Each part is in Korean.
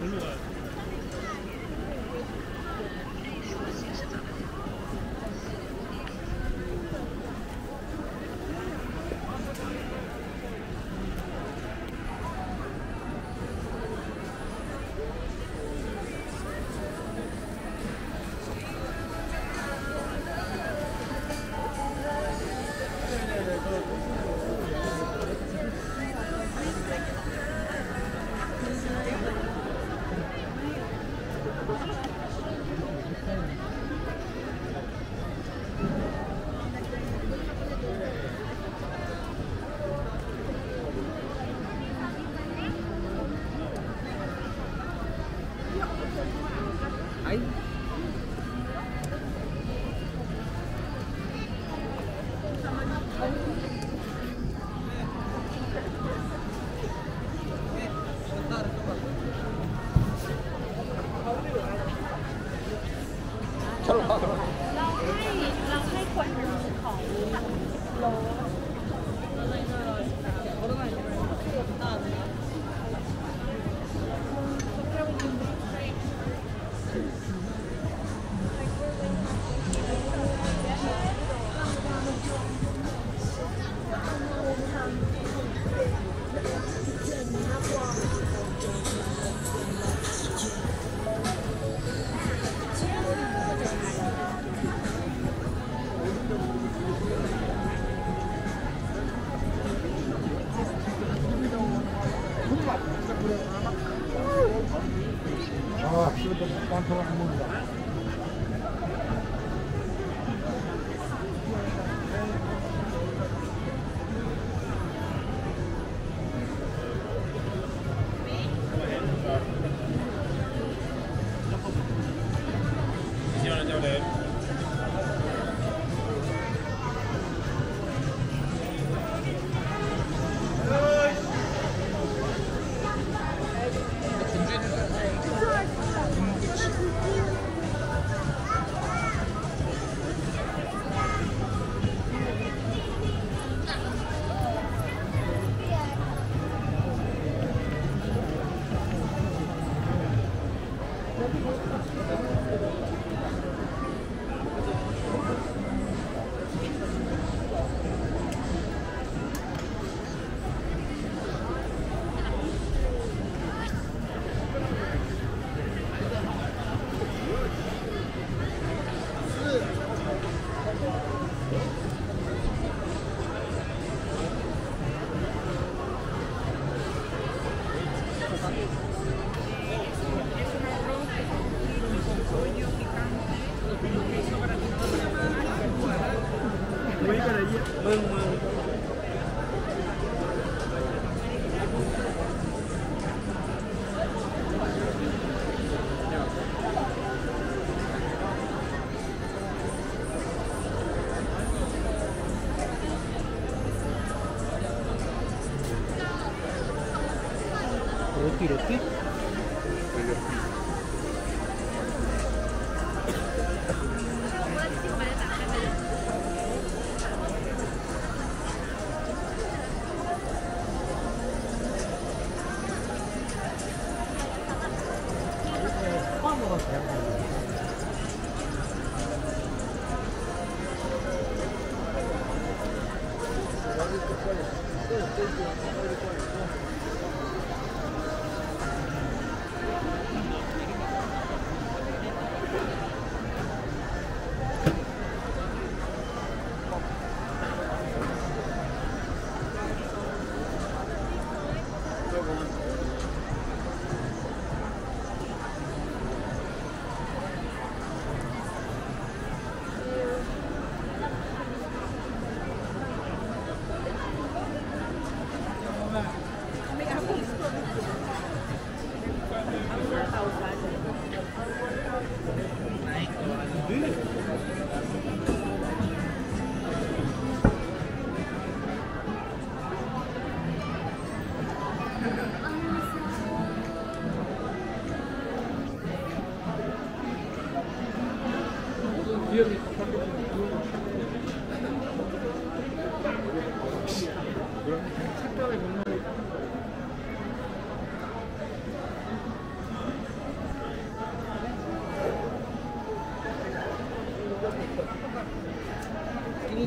별로 가야 돼. 이렇게?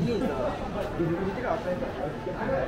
说这个，这个好几个国家，那个。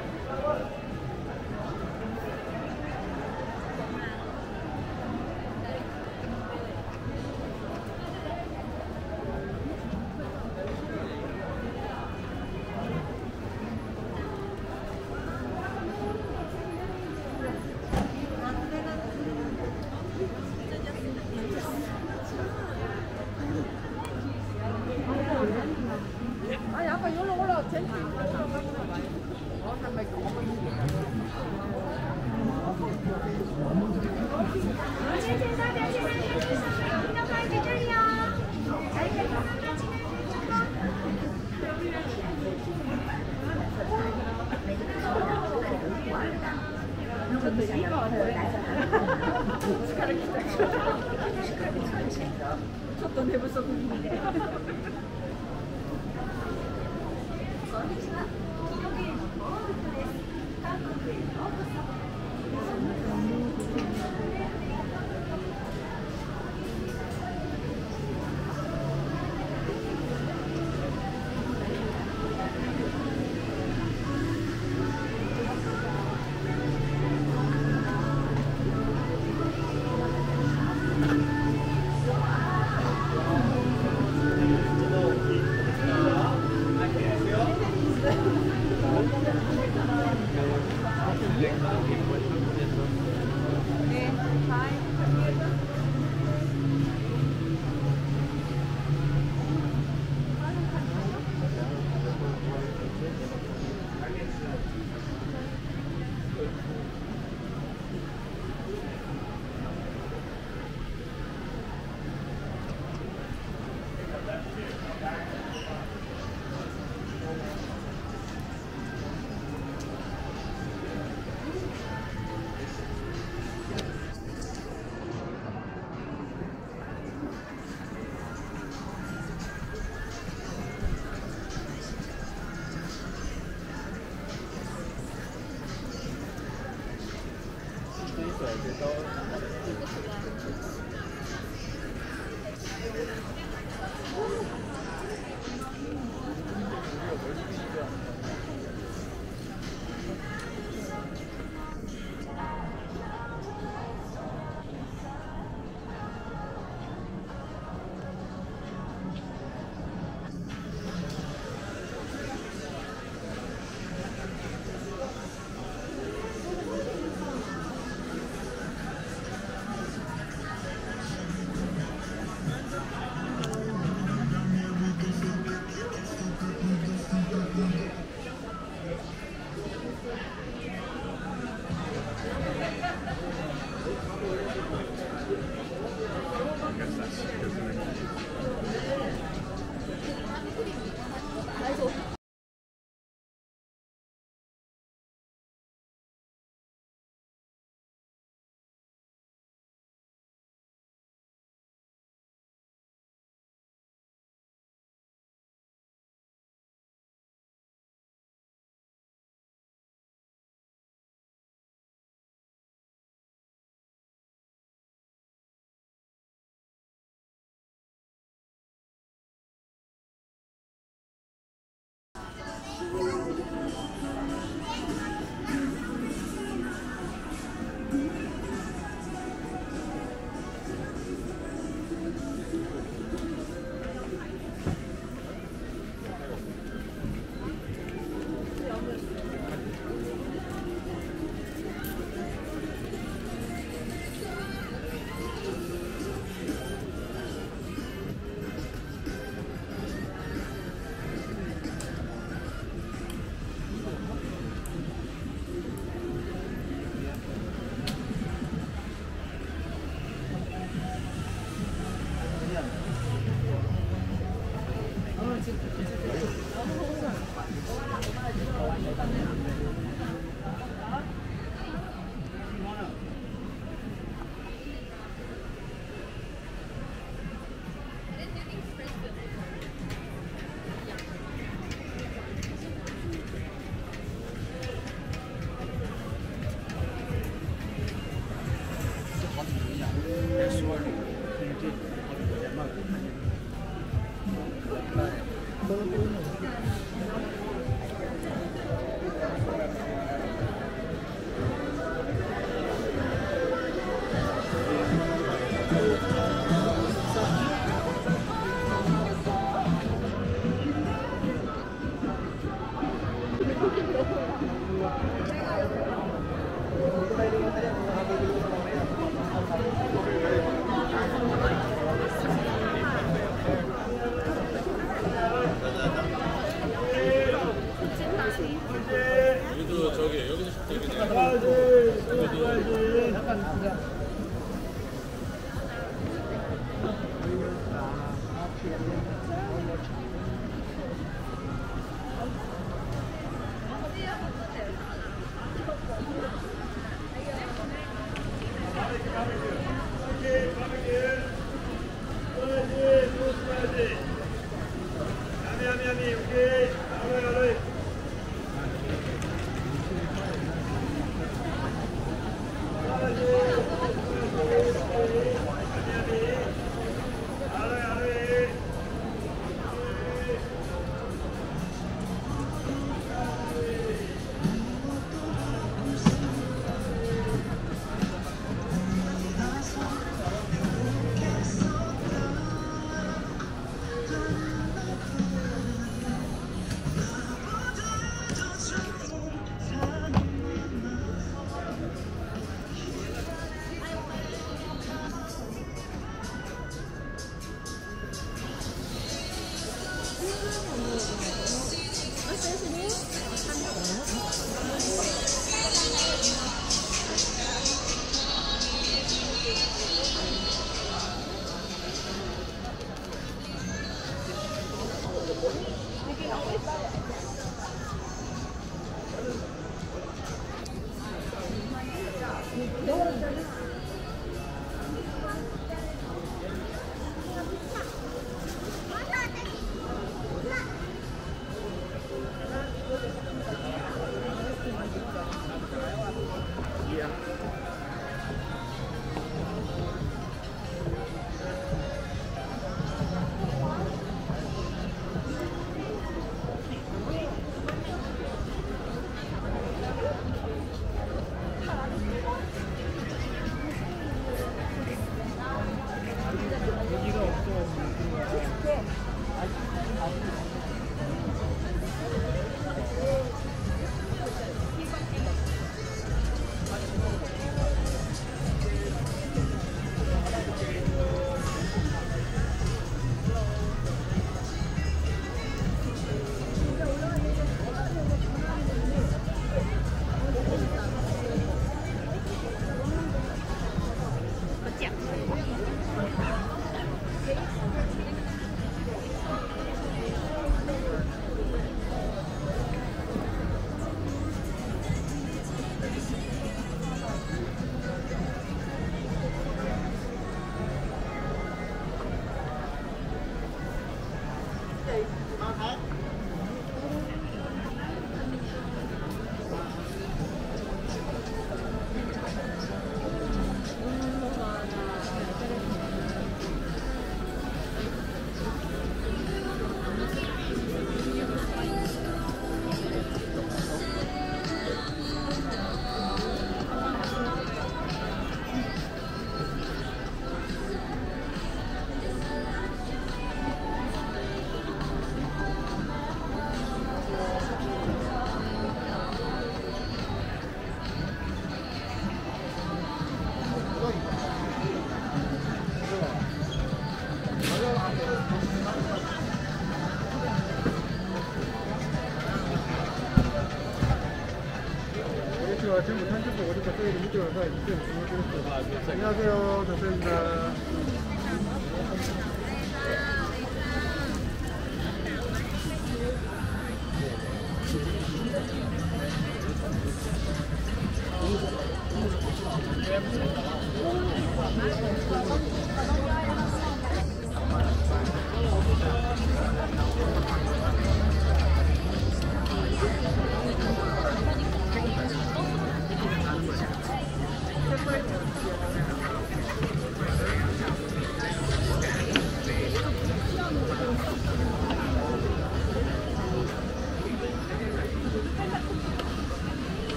전부 30분 오니까 저희를 밑으로 가서 이쪽으로 보내드릴게요. 안녕하세요. 좋습니다.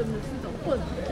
有没有是一种混合？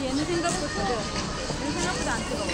얘는 생각보다 뜨거워. 얘는 생각보다 안 뜨거워.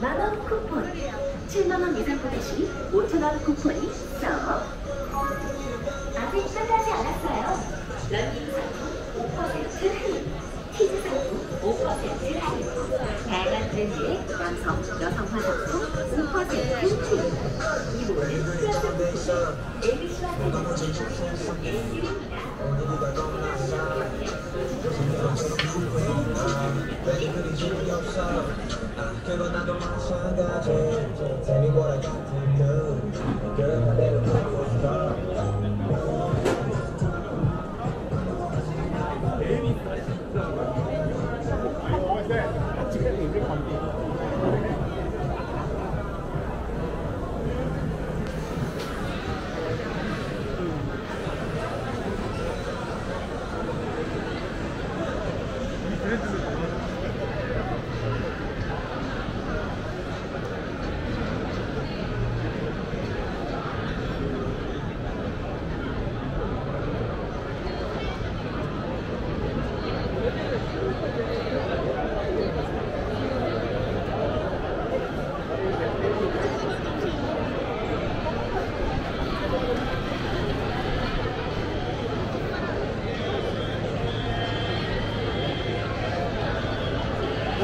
만원 쿠폰, 7만원 이상 구매시 5,000원 쿠폰이 있어. 아직 끝나지 않았어요. 런닝 상품 5% 할인, 키즈 상품 5% 할인, 다양한 브랜드의 남성, 여성 화장품 5% 할인. 이모는 플러스 쿠폰, ABC와 같은 상품 1입니다. 결국 나도 마찬가지. 재미보라 같은 눈 그런 반대로 살고 있어.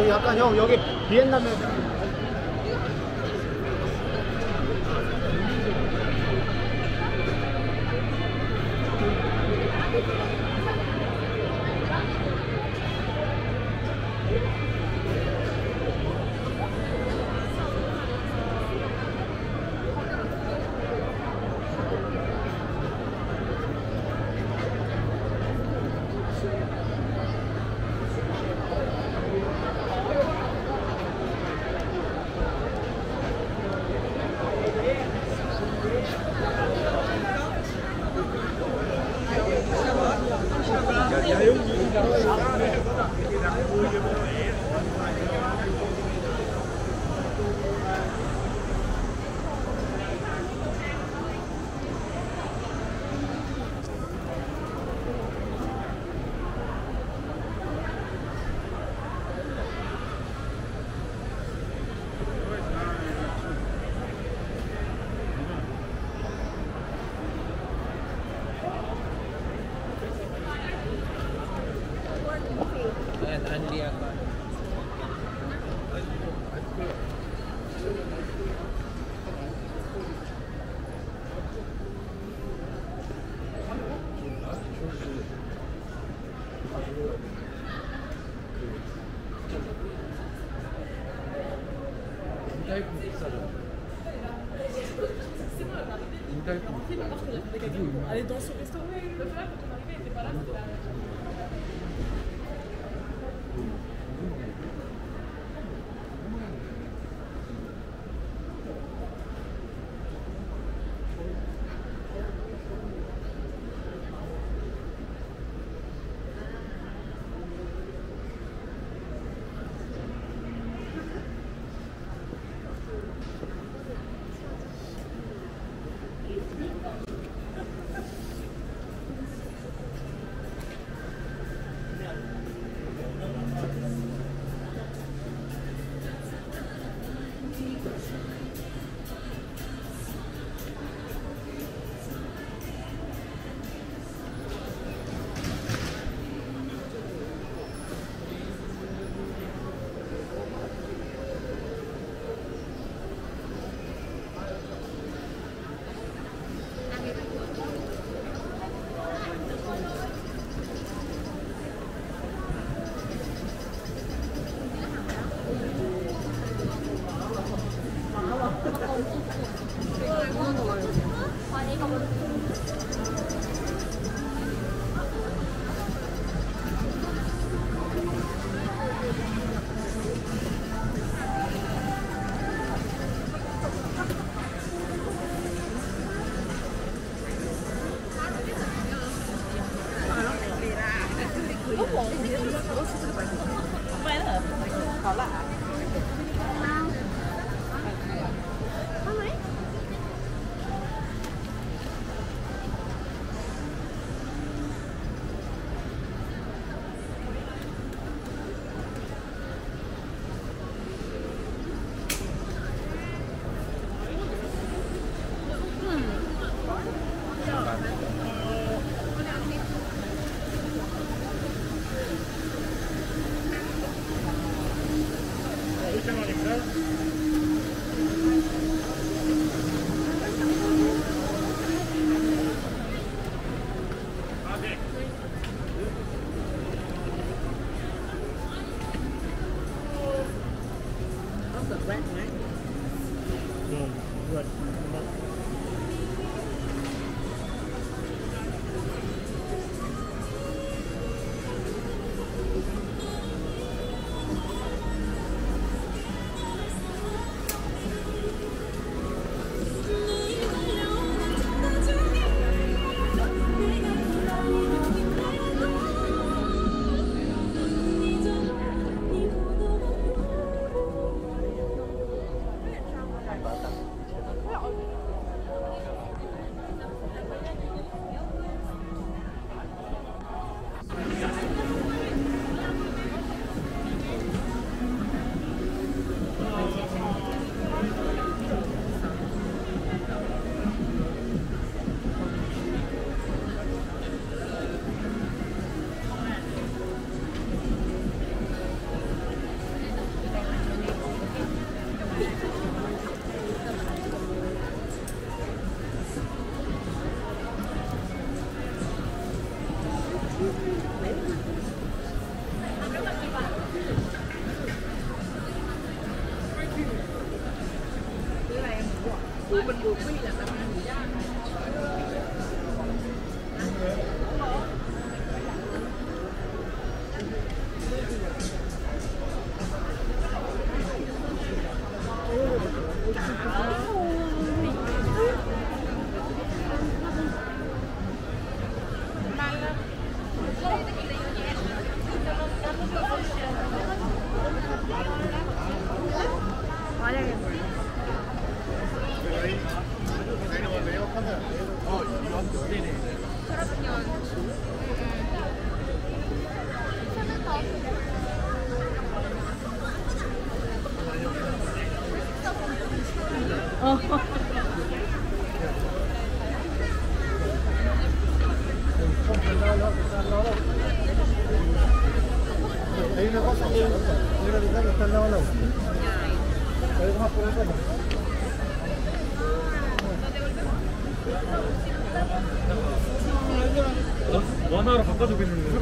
약간 형 여기 비엔나면 Allez, dans son restaurant, le plat, quand on arrivait, il n'était pas là, c'était là. 快乐，好辣啊！ 원화로 바꿔주고 있는데.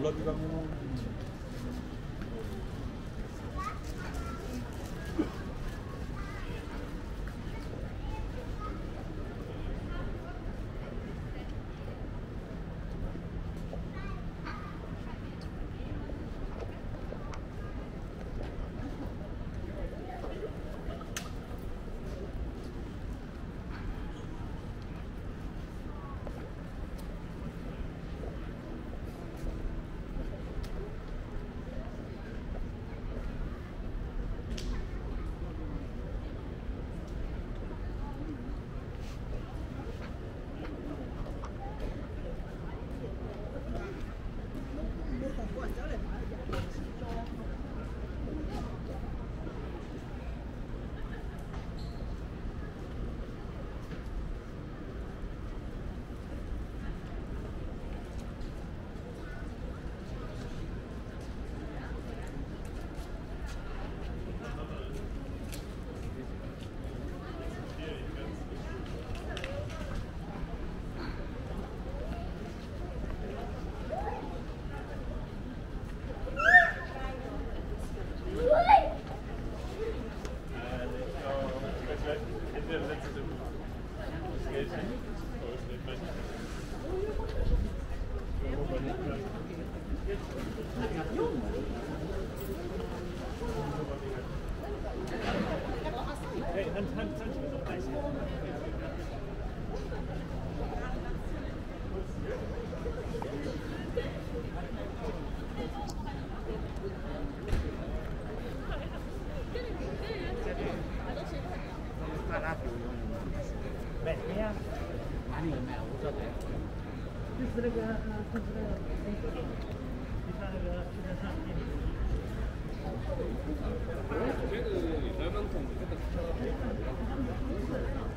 올라비가